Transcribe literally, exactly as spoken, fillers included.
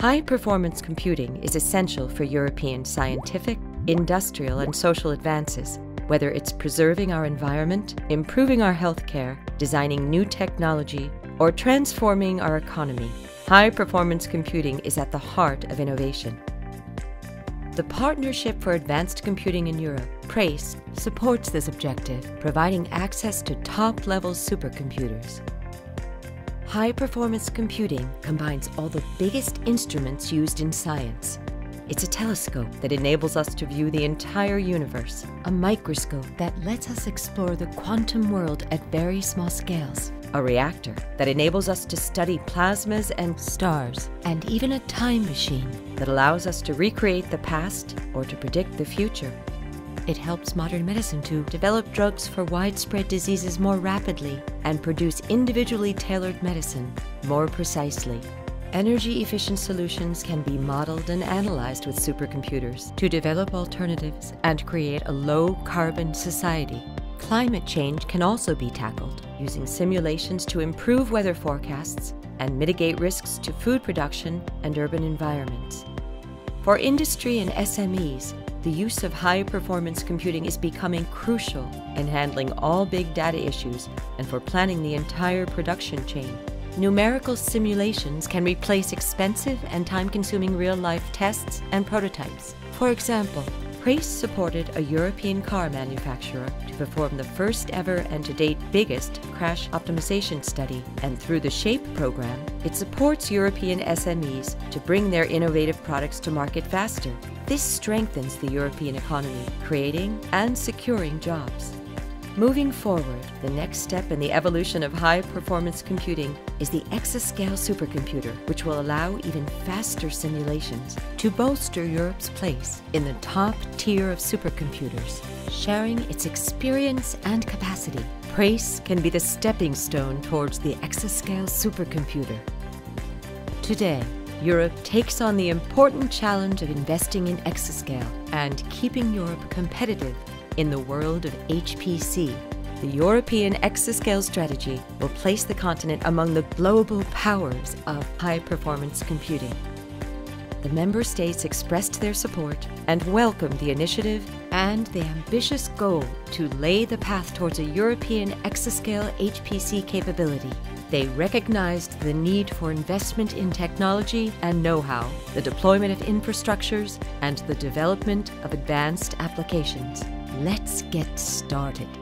High-performance computing is essential for European scientific, industrial, and social advances, whether it's preserving our environment, improving our healthcare, designing new technology, or transforming our economy. High-performance computing is at the heart of innovation. The Partnership for Advanced Computing in Europe, PRACE, supports this objective, providing access to top-level supercomputers. High-performance computing combines all the biggest instruments used in science. It's a telescope that enables us to view the entire universe, a microscope that lets us explore the quantum world at very small scales, a reactor that enables us to study plasmas and stars, and even a time machine that allows us to recreate the past or to predict the future. It helps modern medicine to develop drugs for widespread diseases more rapidly and produce individually tailored medicine more precisely. Energy-efficient solutions can be modeled and analyzed with supercomputers to develop alternatives and create a low-carbon society. Climate change can also be tackled using simulations to improve weather forecasts and mitigate risks to food production and urban environments. For industry and S M Es, the use of high-performance computing is becoming crucial in handling all big data issues and for planning the entire production chain. Numerical simulations can replace expensive and time-consuming real-life tests and prototypes. For example, PRACE supported a European car manufacturer to perform the first-ever and to date biggest crash optimization study, and through the SHAPE program, it supports European S M Es to bring their innovative products to market faster. This strengthens the European economy, creating and securing jobs. Moving forward, the next step in the evolution of high-performance computing is the Exascale supercomputer, which will allow even faster simulations to bolster Europe's place in the top tier of supercomputers. Sharing its experience and capacity, PRACE can be the stepping stone towards the Exascale supercomputer. Today, Europe takes on the important challenge of investing in Exascale and keeping Europe competitive in the world of H P C. The European Exascale strategy will place the continent among the global powers of high-performance computing. The member states expressed their support and welcomed the initiative and the ambitious goal to lay the path towards a European Exascale H P C capability. They recognized the need for investment in technology and know-how, the deployment of infrastructures, and the development of advanced applications. Let's get started.